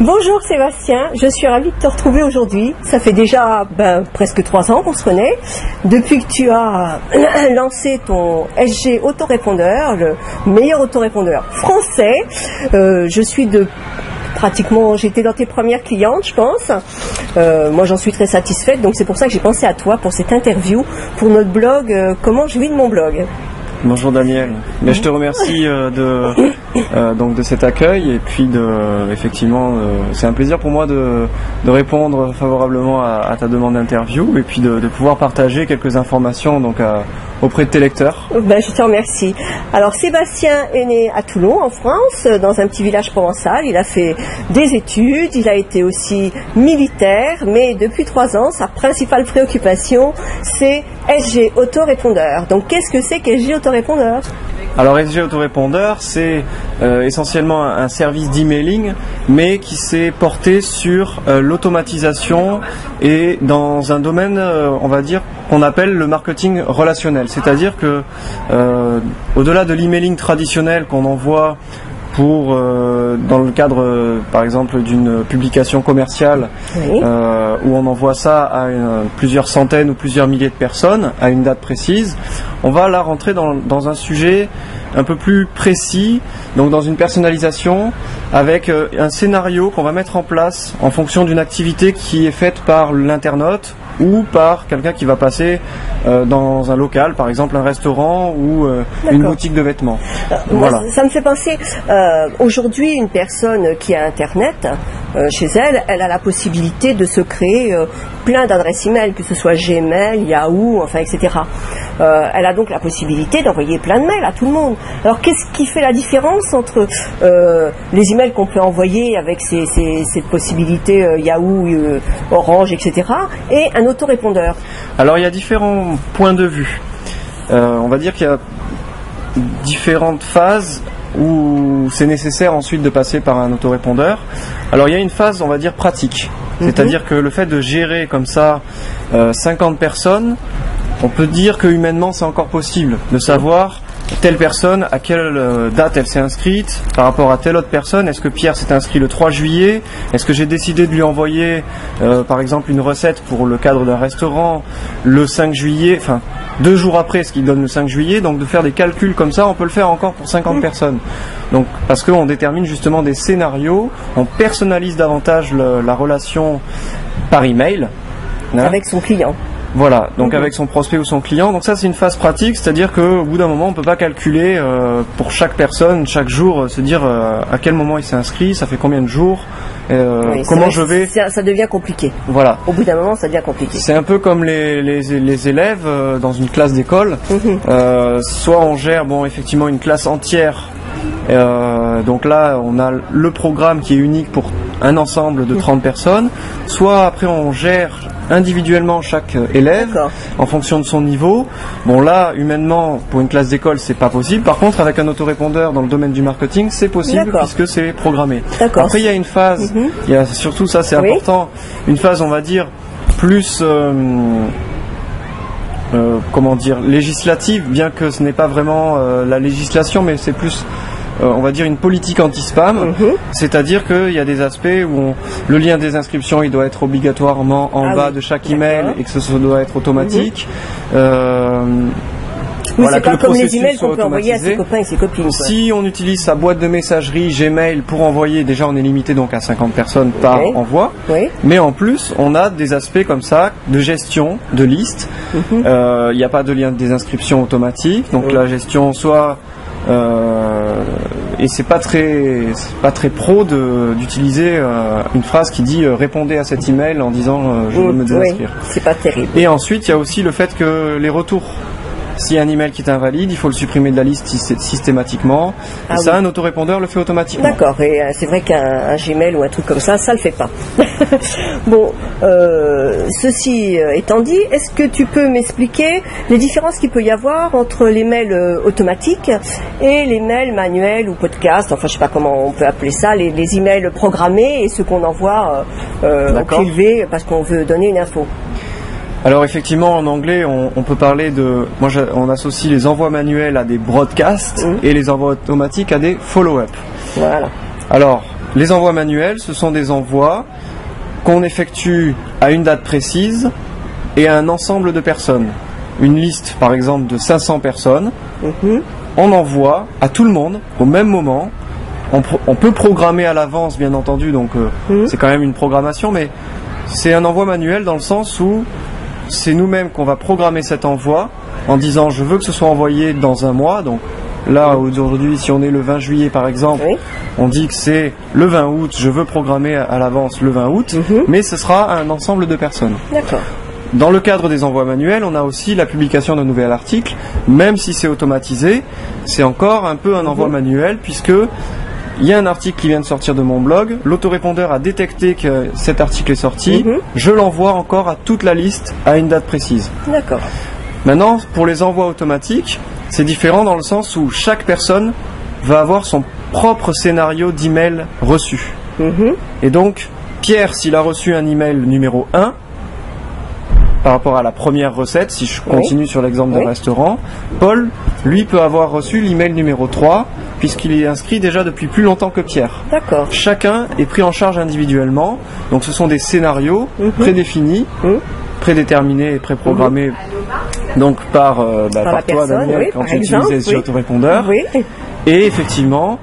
Bonjour Sébastien, je suis ravie de te retrouver aujourd'hui. Ça fait déjà presque 3 ans qu'on se connaît. Depuis que tu as lancé ton SG Autorépondeur, le meilleur autorépondeur français, j'étais dans tes premières clientes, je pense. Moi, j'en suis très satisfaite, donc c'est pour ça que j'ai pensé à toi pour cette interview, pour notre blog, comment je vis de mon blog. Bonjour Danièle, mais je te remercie de cet accueil et puis effectivement c'est un plaisir pour moi de répondre favorablement à ta demande d'interview et puis de pouvoir partager quelques informations donc auprès de tes lecteurs. Je te remercie. Alors Sébastien est né à Toulon en France, dans un petit village provençal. Il a fait des études, il a été aussi militaire, mais depuis 3 ans sa principale préoccupation c'est SG Autorépondeur. Donc qu'est-ce que c'est qu'SG Autorépondeur? Alors SG Autorépondeur, c'est essentiellement un service d'emailing, mais qui s'est porté sur l'automatisation et dans un domaine, on va dire, qu'on appelle le marketing relationnel. C'est-à-dire que au-delà de l'emailing traditionnel qu'on envoie dans le cadre par exemple d'une publication commerciale, oui, où on envoie ça à plusieurs centaines ou plusieurs milliers de personnes à une date précise, on va là rentrer dans un sujet un peu plus précis, donc dans une personnalisation avec un scénario qu'on va mettre en place en fonction d'une activité qui est faite par l'internaute ou par quelqu'un qui va passer dans un local, par exemple un restaurant ou une boutique de vêtements. Voilà. Ça me fait penser, aujourd'hui une personne qui a Internet, chez elle, elle a la possibilité de se créer plein d'adresses e-mail, que ce soit Gmail, Yahoo, enfin etc. Elle a donc la possibilité d'envoyer plein de mails à tout le monde. Alors qu'est-ce qui fait la différence entre les emails qu'on peut envoyer avec ces possibilités Yahoo, Orange, etc. et un autorépondeur? Alors il y a différents points de vue. On va dire qu'il y a différentes phases où c'est nécessaire ensuite de passer par un autorépondeur. Alors il y a une phase, on va dire, pratique. C'est-à-dire que le fait de gérer comme ça 50 personnes, on peut dire que humainement c'est encore possible de savoir telle personne, à quelle date elle s'est inscrite par rapport à telle autre personne. Est-ce que Pierre s'est inscrit le 3 juillet? Est-ce que j'ai décidé de lui envoyer par exemple une recette pour le cadre d'un restaurant le 5 juillet, enfin 2 jours après ce qui donne le 5 juillet? Donc de faire des calculs comme ça, on peut le faire encore pour 50 personnes. Donc parce qu'on détermine justement des scénarios, on personnalise davantage la relation par email avec son client. Voilà, donc avec son prospect ou son client. Donc ça c'est une phase pratique, c'est-à-dire qu'au bout d'un moment on ne peut pas calculer pour chaque personne, chaque jour, se dire à quel moment il s'est inscrit, ça fait combien de jours, oui, comment je vais... Ça devient compliqué. Voilà. Au bout d'un moment ça devient compliqué. C'est un peu comme les élèves dans une classe d'école. Soit on gère effectivement une classe entière, donc là on a le programme qui est unique pour un ensemble de 30 personnes, soit après on gère individuellement chaque élève en fonction de son niveau. Bon là humainement pour une classe d'école c'est pas possible, par contre avec un autorépondeur dans le domaine du marketing c'est possible puisque c'est programmé. Après il y a une phase, il y a surtout, ça c'est important, une phase on va dire plus législative, bien que ce n'est pas vraiment la législation, mais c'est plus on va dire une politique anti-spam, c'est-à-dire qu'il y a des aspects où le lien des inscriptions il doit être obligatoirement en bas de chaque email et que ça doit être automatique. Voilà, c'est pas comme les emails qu'on peut envoyer à ses copains et ses copines. Si on utilise sa boîte de messagerie Gmail pour envoyer, déjà on est limité donc à 50 personnes par envoi, mais en plus on a des aspects comme ça de gestion, de liste. Il n'y a pas de lien de désinscription automatique, donc la gestion soit... et c'est pas très pro d'utiliser une phrase qui dit répondez à cet email en disant je veux me désinscrire. C'est pas terrible. Et ensuite il y a aussi le fait que les retours, s'il y a un email qui est invalide, il faut le supprimer de la liste systématiquement. Et ça, un autorépondeur le fait automatiquement. D'accord, et c'est vrai qu'un Gmail ou un truc comme ça, ça le fait pas. Bon, ceci étant dit, est-ce que tu peux m'expliquer les différences qu'il peut y avoir entre les mails automatiques et les mails manuels ou podcasts, enfin je sais pas comment on peut appeler ça, les emails programmés et ceux qu'on envoie en privé parce qu'on veut donner une info? Alors effectivement en anglais on peut parler de, on associe les envois manuels à des broadcasts et les envois automatiques à des follow-up. Voilà. Alors Les envois manuels, ce sont des envois qu'on effectue à une date précise et à un ensemble de personnes. Une liste, par exemple, de 500 personnes, on envoie à tout le monde au même moment. On peut programmer à l'avance, bien entendu, donc c'est quand même une programmation, mais c'est un envoi manuel dans le sens où c'est nous-mêmes qu'on va programmer cet envoi en disant je veux que ce soit envoyé dans un mois. Donc là, aujourd'hui, si on est le 20 juillet par exemple, on dit que c'est le 20 août, je veux programmer à l'avance le 20 août, mais ce sera un ensemble de personnes. D'accord. Dans le cadre des envois manuels, on a aussi la publication d'un nouvel article, même si c'est automatisé, c'est encore un peu un envoi manuel puisque... Il y a un article qui vient de sortir de mon blog, l'autorépondeur a détecté que cet article est sorti, je l'envoie encore à toute la liste à une date précise. D'accord. Maintenant, pour les envois automatiques, c'est différent dans le sens où chaque personne va avoir son propre scénario d'email reçu. Et donc, Pierre, s'il a reçu un email numéro 1, par rapport à la première recette, si je continue sur l'exemple d'un restaurant, Paul, lui, peut avoir reçu l'email numéro 3, puisqu'il est inscrit déjà depuis plus longtemps que Pierre. D'accord. Chacun est pris en charge individuellement, donc ce sont des scénarios prédéfinis, prédéterminés et préprogrammés, donc par toi, Danièle, quand tu utilises les SG Autorépondeurs. Et effectivement,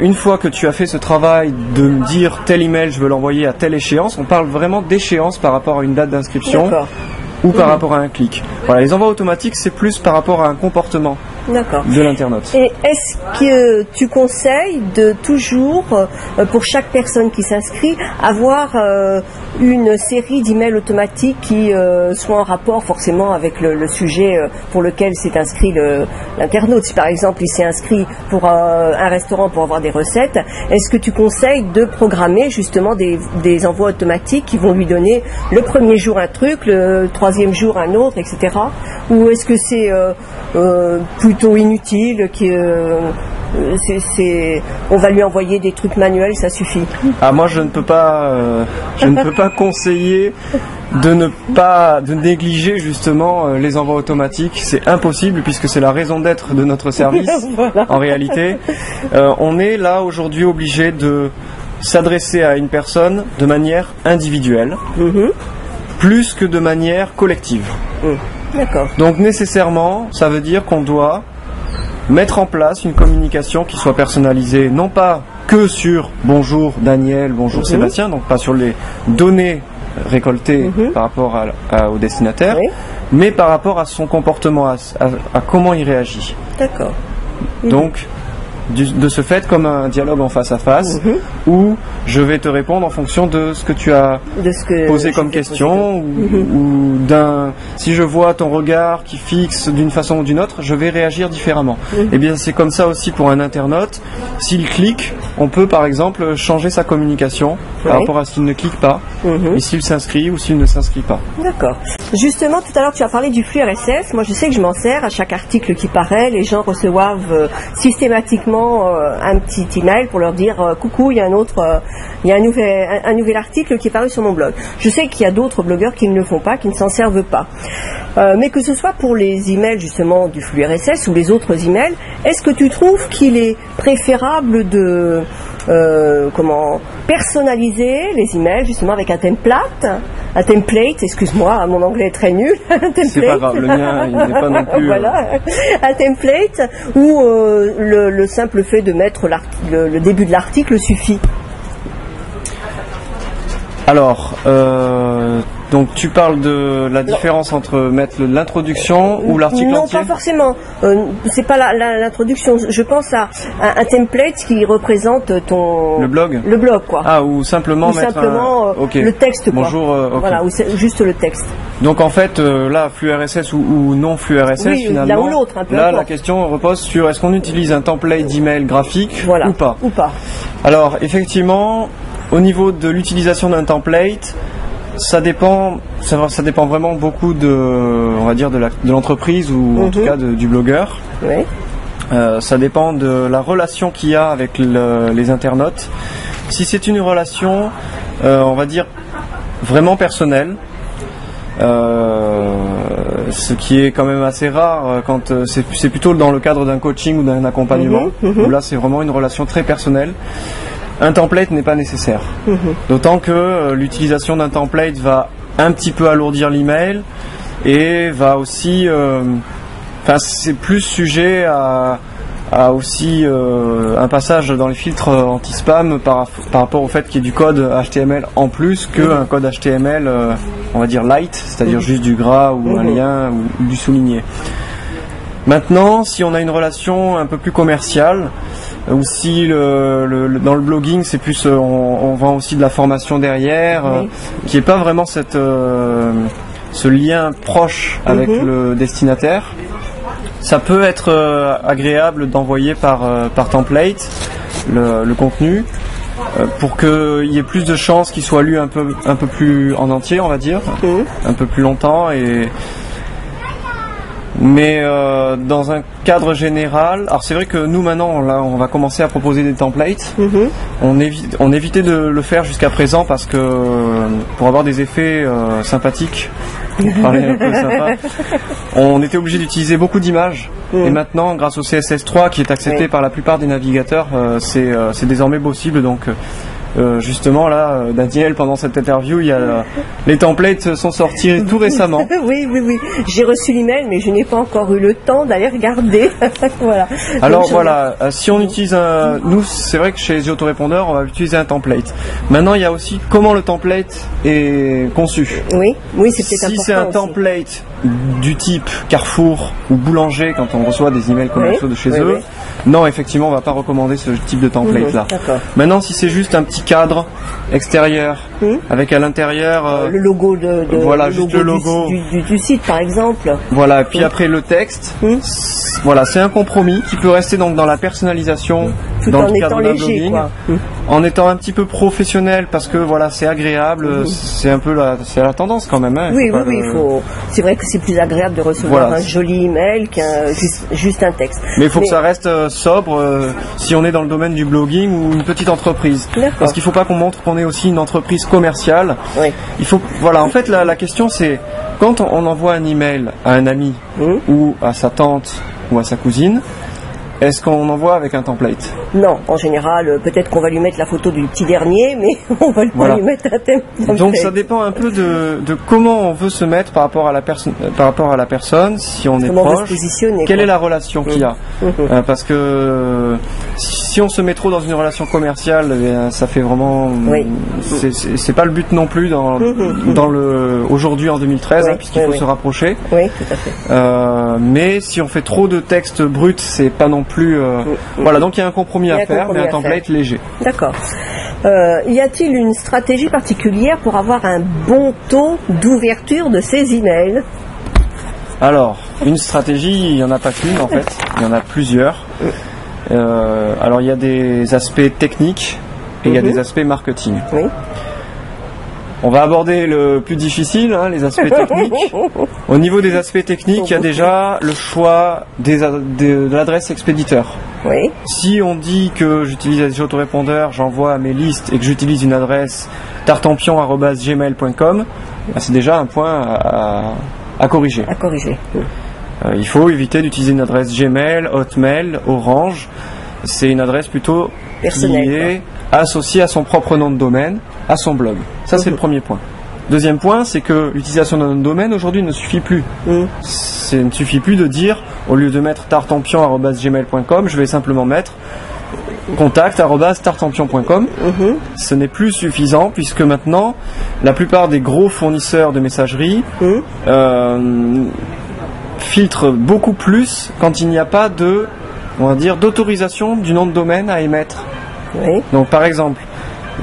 une fois que tu as fait ce travail de me dire tel email, je veux l'envoyer à telle échéance, on parle vraiment d'échéance par rapport à une date d'inscription ou par rapport à un clic. Voilà, les envois automatiques, c'est plus par rapport à un comportement de l'internaute. Et est-ce que tu conseilles de toujours, pour chaque personne qui s'inscrit, avoir une série d'emails automatiques qui soient en rapport forcément avec le sujet pour lequel s'est inscrit l'internaute? Si par exemple il s'est inscrit pour un restaurant pour avoir des recettes, est-ce que tu conseilles de programmer justement des envois automatiques qui vont lui donner le premier jour un truc, le troisième jour un autre, etc. Ou est-ce que c'est plutôt inutile, on va lui envoyer des trucs manuels, ça suffit? Ah, moi je ne peux pas conseiller de négliger justement les envois automatiques. C'est impossible puisque c'est la raison d'être de notre service. Voilà. En réalité, on est là aujourd'hui obligé de s'adresser à une personne de manière individuelle plus que de manière collective. D'accord. Donc nécessairement, ça veut dire qu'on doit mettre en place une communication qui soit personnalisée, non pas que sur « bonjour Danièle »,« bonjour Sébastien », donc pas sur les données récoltées par rapport au destinataire, mais par rapport à son comportement, à comment il réagit. D'accord. Donc, de ce fait, comme un dialogue en face à face, où je vais te répondre en fonction de ce que tu as posé comme question, ou si je vois ton regard qui fixe d'une façon ou d'une autre, je vais réagir différemment. Et bien c'est comme ça aussi pour un internaute. S'il clique, on peut par exemple changer sa communication par rapport à s'il ne clique pas, et s'il s'inscrit ou s'il ne s'inscrit pas. D'accord. Justement, tout à l'heure tu as parlé du flux RSS. Moi je sais que je m'en sers. À chaque article qui paraît, les gens reçoivent systématiquement un petit email pour leur dire coucou, il y a un nouvel article qui est paru sur mon blog. Je sais qu'il y a d'autres blogueurs qui ne le font pas, qui ne s'en servent pas. Mais que ce soit pour les emails justement du flux RSS ou les autres emails, est-ce que tu trouves qu'il est préférable de personnaliser les emails justement avec un template, excuse-moi, mon anglais est très nul. C'est pas grave, le mien, il n'est pas non plus. Voilà, un template où le simple fait de mettre le début de l'article suffit. Alors, donc tu parles de la différence entre mettre l'introduction ou l'article entier? Non, pas forcément. C'est pas l'introduction. Je pense à un template qui représente ton... Le blog? Le blog, quoi. Ah, ou simplement le texte, quoi. Bonjour, voilà, ou juste le texte. Donc en fait, là, flux RSS ou non flux RSS, oui, finalement, là, ou l'autre, un peu là la question repose sur est-ce qu'on utilise un template d'email graphique ou pas? Alors, effectivement... Au niveau de l'utilisation d'un template, ça dépend vraiment beaucoup de l'entreprise ou en tout cas du blogueur. Oui. Ça dépend de la relation qu'il y a avec les internautes. Si c'est une relation, on va dire, vraiment personnelle, ce qui est quand même assez rare quand c'est plutôt dans le cadre d'un coaching ou d'un accompagnement, où là c'est vraiment une relation très personnelle. un template n'est pas nécessaire. D'autant que l'utilisation d'un template va un petit peu alourdir l'email et va aussi... c'est plus sujet à aussi un passage dans les filtres anti-spam par rapport au fait qu'il y ait du code HTML en plus qu'un code HTML, on va dire light, c'est-à-dire juste du gras ou un lien ou du souligné. Maintenant, si on a une relation un peu plus commerciale, ou si dans le blogging, c'est plus on vend aussi de la formation derrière, qui n'est pas vraiment ce lien proche avec le destinataire. Ça peut être agréable d'envoyer par template le contenu pour qu'il y ait plus de chances qu'il soit lu un peu plus en entier, on va dire, un peu plus longtemps. Mais dans un cadre général, alors c'est vrai que nous maintenant, là, on va commencer à proposer des templates. On évitait de le faire jusqu'à présent parce que pour avoir des effets sympathiques. Un peu sympa. On était obligé d'utiliser beaucoup d'images et maintenant grâce au CSS3 qui est accepté par la plupart des navigateurs, c'est désormais possible. Donc justement là, Danièle, pendant cette interview, il y a, les templates sont sortis tout récemment. Oui. J'ai reçu l'email mais je n'ai pas encore eu le temps d'aller regarder. Voilà. Alors donc, si on utilise nous, c'est vrai que chez SG Autorépondeur, on va utiliser un template. Maintenant, il y a aussi comment le template est conçu. Oui, c'est peut-être important. Si c'est un template du type Carrefour ou Boulanger, quand on reçoit des emails commerciaux de chez eux, non, effectivement, on ne va pas recommander ce type de template-là. Maintenant, si c'est juste un petit cadre extérieur, avec à l'intérieur... le logo du site, par exemple. Voilà, et puis après le texte, voilà, c'est un compromis qui peut rester donc dans la personnalisation, dans le cadre d'un blogging, en étant un petit peu professionnel, parce que voilà, c'est agréable, c'est un peu la tendance quand même. Hein, c'est vrai que c'est plus agréable de recevoir un joli email qu'un juste un texte. Mais il faut que ça reste sobre si on est dans le domaine du blogging ou une petite entreprise. Parce qu'il ne faut pas qu'on montre qu'on est aussi une entreprise commerciale. Il faut, en fait, la question c'est quand on envoie un email à un ami ou à sa tante ou à sa cousine, est-ce qu'on envoie avec un template? Non, en général, peut-être qu'on va lui mettre la photo du petit dernier, mais on va lui mettre un template. Donc ça dépend un peu de comment on veut se mettre par rapport à la personne, si on est proche, quelle est la relation qu'il y a. Parce que si on se met trop dans une relation commerciale, ça fait vraiment... C'est pas le but non plus aujourd'hui en 2013, puisqu'il faut se rapprocher. Tout à fait. Mais si on fait trop de texte brut, c'est pas non plus... Voilà, donc il y a un compromis à faire, mais un template léger. D'accord. Y a-t-il une stratégie particulière pour avoir un bon taux d'ouverture de ces emails? Alors, une stratégie, il n'y en a pas qu'une en fait, il y en a plusieurs. Alors il y a des aspects techniques et il y a des aspects marketing. On va aborder le plus difficile, les aspects techniques. Au niveau des aspects techniques, il y a déjà le choix de l'adresse expéditeur. Si on dit que j'utilise SG Autorépondeur, j'envoie mes listes et que j'utilise une adresse tartampion@gmail.com, c'est déjà un point à corriger. Il faut éviter d'utiliser une adresse Gmail, Hotmail, Orange. C'est une adresse plutôt personnelle, associée à son propre nom de domaine, à son blog. Ça, c'est le premier point. Deuxième point, c'est que l'utilisation d'un nom de domaine aujourd'hui ne suffit plus. Ça ne suffit plus de dire, au lieu de mettre tartampion@gmail.com, je vais simplement mettre contact@tartampion.com. Ce n'est plus suffisant puisque maintenant, la plupart des gros fournisseurs de messagerie filtre beaucoup plus quand il n'y a pas de, on va dire, d'autorisation du nom de domaine à émettre. Donc par exemple,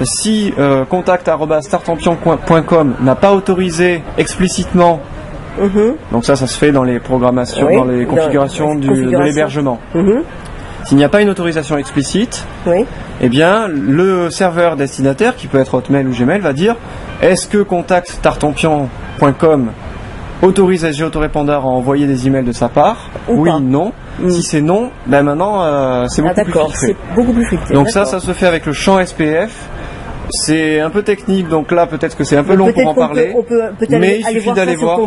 si contact@tartampion.com n'a pas autorisé explicitement, donc ça se fait dans les programmations, dans les configurations de l'hébergement. S'il n'y a pas une autorisation explicite, eh bien le serveur destinataire, qui peut être Hotmail ou Gmail, va dire est-ce que contact@tartampion.com autorise SG Autorépondeur à envoyer des emails de sa part? Non. Si c'est non, ben maintenant c'est beaucoup plus filtré. Donc ça se fait avec le champ SPF. C'est un peu technique, donc là peut-être que c'est un peu long pour en parler. Mais il suffit d'aller voir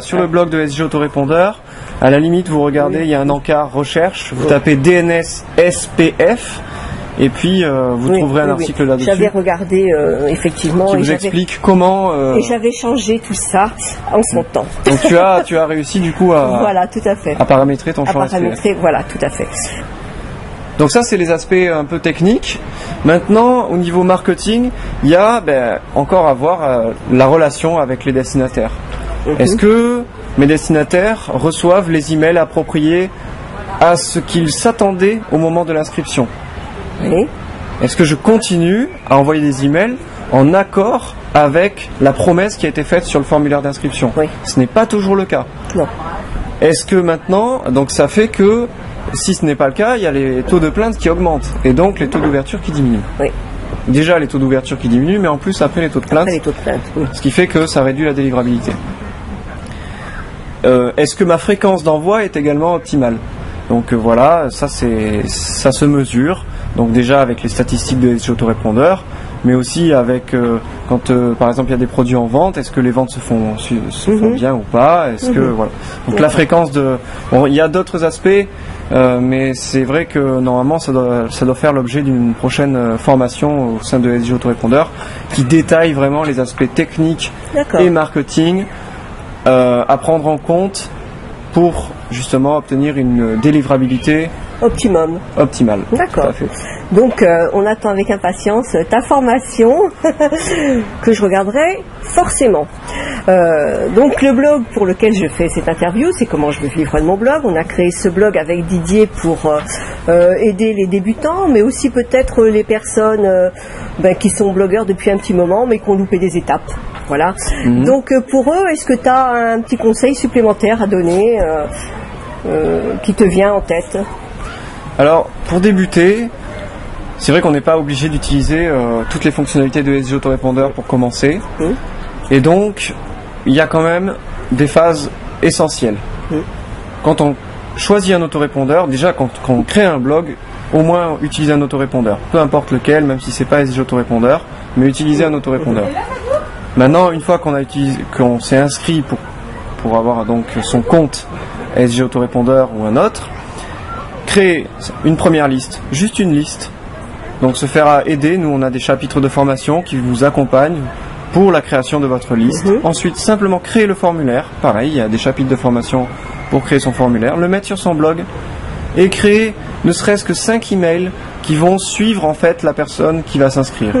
sur le blog de SG Autorépondeur. À la limite, vous regardez, il y a un encart recherche, vous tapez DNS SPF Et puis vous trouverez un article là-dessus. J'avais regardé effectivement. Qui vous explique comment. Et j'avais changé tout ça en son temps. Donc tu as réussi du coup à. Voilà, tout à fait. À paramétrer ton champ SPF. À paramétrer, voilà, tout à fait. Donc ça, c'est les aspects un peu techniques. Maintenant, au niveau marketing, il y a encore à voir la relation avec les destinataires. Est-ce que mes destinataires reçoivent les emails appropriés à ce qu'ils s'attendaient au moment de l'inscription? Est-ce que je continue à envoyer des emails en accord avec la promesse qui a été faite sur le formulaire d'inscription? Ce n'est pas toujours le cas. Est-ce que maintenant, donc ça fait que si ce n'est pas le cas, il y a les taux de plainte qui augmentent et donc les taux d'ouverture qui diminuent. Déjà les taux d'ouverture qui diminuent, mais en plus après les taux de plainte, ce qui fait que ça réduit la délivrabilité. Est-ce que ma fréquence d'envoi est également optimale? Donc voilà, ça se mesure. Donc déjà avec les statistiques de SG Autorépondeur, mais aussi avec quand par exemple il y a des produits en vente, est-ce que les ventes se font bien ou pas? Est-ce que voilà. Donc la fréquence de, bon, il y a d'autres aspects. Mais c'est vrai que normalement ça doit faire l'objet d'une prochaine formation au sein de SG Autorépondeur qui détaille vraiment les aspects techniques et marketing à prendre en compte pour justement obtenir une délivrabilité optimale. D'accord. Donc on attend avec impatience ta formation que je regarderai forcément. Donc le blog pour lequel je fais cette interview, c'est Comment je veux vivre de mon blog. On a créé ce blog avec Didier pour aider les débutants, mais aussi peut-être les personnes qui sont blogueurs depuis un petit moment, mais qui ont loupé des étapes. Voilà. Donc pour eux, est-ce que tu as un petit conseil supplémentaire à donner qui te vient en tête? Alors, pour débuter, c'est vrai qu'on n'est pas obligé d'utiliser toutes les fonctionnalités de SG Autorépondeur pour commencer. Et donc, il y a quand même des phases essentielles. Quand on choisit un autorépondeur, déjà quand on crée un blog, au moins utiliser un autorépondeur. Peu importe lequel, même si ce n'est pas SG Autorépondeur, mais utiliser un autorépondeur. Maintenant, une fois qu'on s'est inscrit pour avoir donc son compte SG Autorépondeur ou un autre, créer une première liste, juste une liste, donc se faire aider. Nous on a des chapitres de formation qui vous accompagnent pour la création de votre liste. Ensuite simplement créer le formulaire, pareil, il y a des chapitres de formation pour créer son formulaire, le mettre sur son blog et créer ne serait-ce que 5 emails qui vont suivre en fait la personne qui va s'inscrire.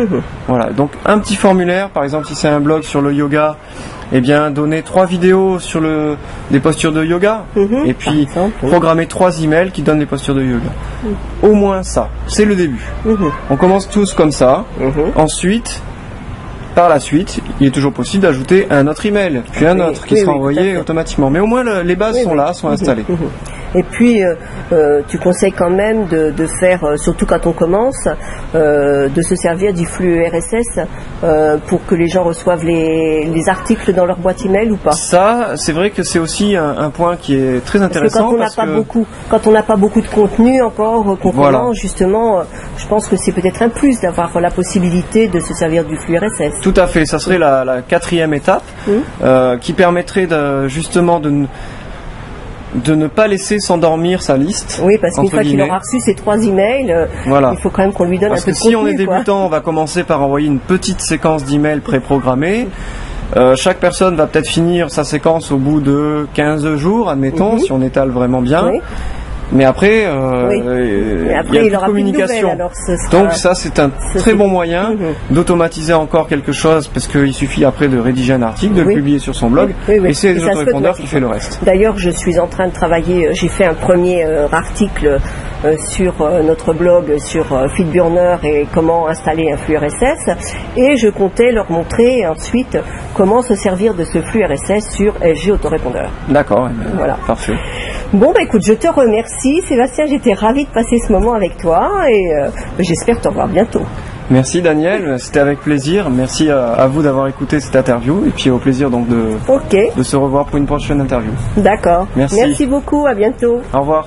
Voilà, donc un petit formulaire, par exemple si c'est un blog sur le yoga, eh bien, donner 3 vidéos sur des postures de yoga, et puis programmer 3 emails qui donnent des postures de yoga. Au moins ça, c'est le début. On commence tous comme ça. Ensuite, par la suite, il est toujours possible d'ajouter un autre email, puis un autre qui sera envoyé automatiquement. Mais au moins, les bases sont là, sont installées. Et puis, tu conseilles quand même de faire, surtout quand on commence, de se servir du flux RSS pour que les gens reçoivent les articles dans leur boîte email ou pas? Ça, c'est vrai que c'est aussi un point qui est très intéressant. Parce que quand on n'a pas beaucoup de contenu encore qu'on commence, justement, je pense que c'est peut-être un plus d'avoir la possibilité de se servir du flux RSS. Tout à fait, ça serait la 4e étape qui permettrait justement de ne pas laisser s'endormir sa liste. Oui, parce qu'une fois qu'il aura reçu ses 3 emails, il faut quand même qu'on lui donne un peu de contenu. Parce que si on est débutant, on va commencer par envoyer une petite séquence d'emails préprogrammés. Chaque personne va peut-être finir sa séquence au bout de 15 jours, admettons, si on étale vraiment bien. Mais après, il n'y a plus de communication. Donc ça, c'est un très bon moyen d'automatiser encore quelque chose, parce qu'il suffit après de rédiger un article, de le publier sur son blog, et c'est les autorépondeurs qui fait le reste. D'ailleurs, je suis en train de travailler, j'ai fait un premier article sur notre blog, sur Feedburner et comment installer un flux RSS, et je comptais leur montrer ensuite comment se servir de ce flux RSS sur SG Autorépondeur. D'accord, voilà. Parfait. Bon, écoute, je te remercie Sébastien, j'étais ravie de passer ce moment avec toi et j'espère te revoir bientôt. Merci Danièle, c'était avec plaisir. Merci à vous d'avoir écouté cette interview et puis au plaisir donc de se revoir pour une prochaine interview. D'accord. Merci beaucoup, à bientôt. Au revoir.